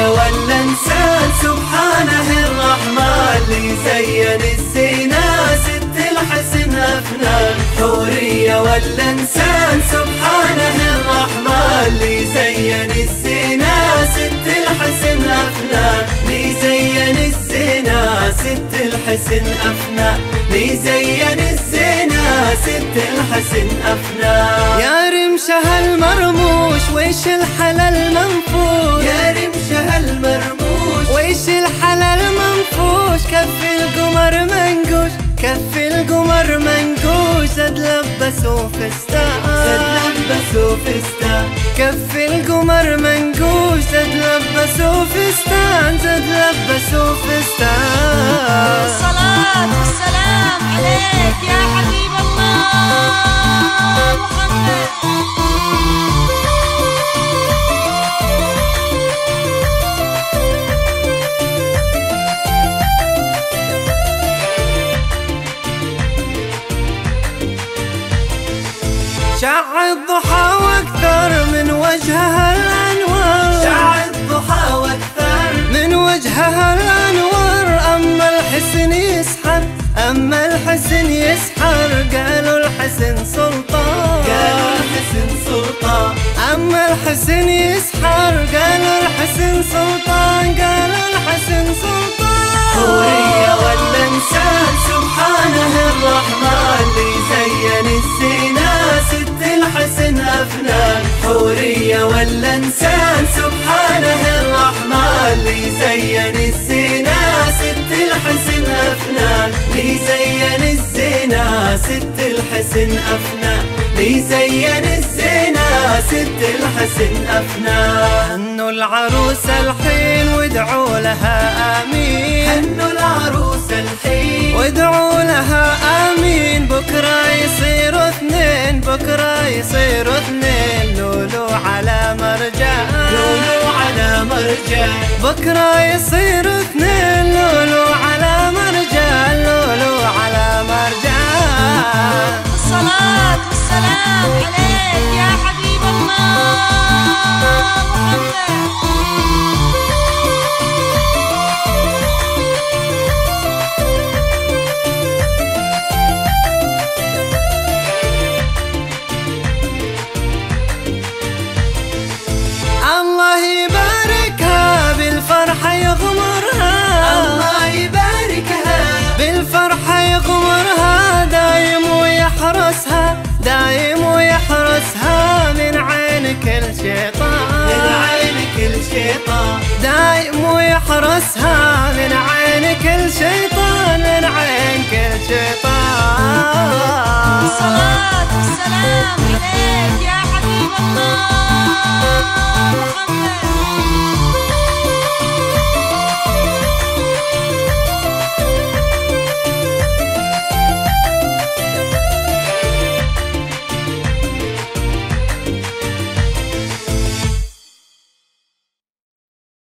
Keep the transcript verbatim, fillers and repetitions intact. ولا انسان سبحانه الرحمن اللي زين الزينة ست الحسن افنان. حورية ولا انسان سبحانه الرحمن اللي زين الزينة ست الحسن افنان، اللي زين الزينة ست الحسن افنان، اللي زين الزينة ست الحسن افنان. يا رمشه المرموش ويش الحلال المنفوش، يا رمشه المرموش ويش الحلال المنفوش، كف القمر منقوش كف القمر منقوش، زاد لبسوا فستان زاد لبسوا فستان، كف القمر منقوش زاد لبسوا فستان زاد لبسوا فستان. الصلاة والسلام عليك يا حبيب الله محمد. شع الضحى واكثر من وجهها الانوار، شع الضحى واكثر من وجهها الانوار، اما الحسن يسحر اما الحسن يسحر، قالوا الحسن سلطان قالوا الحسن سلطان، اما الحسن يسحر قالوا الحسن سلطان قالوا الحسن سلطان. حورية ولا انسان سبحانه الرحمن اللي زين الزينة ست الحسن افنان. حورية ولا انسان سبحانه الرحمن اللي زين الزينة ست الحسن افنان، اللي زين الزينة ست الحسن افنان، اللي زين الزينة ست الحسن افنان. حنوا العروس الحين وادعوا لها امين، حنوا العروس الحين وادعوا لها امين، بكره يصيروا اثنين بكره يصيروا اثنين، لولو على مرجان لولو على مرجان، بكره يصيروا اثنين لولو على مرجان لولو على مرجان. الصلاة والسلام عليك يا حبيب الله محمد. دايم ويحرسها من عين كل شيطان من عين كل شيطان، دايم ويحرسها من عين كل شيطان من عين كل شيطان. الصلاة والسلام عليك يا حبيب الله.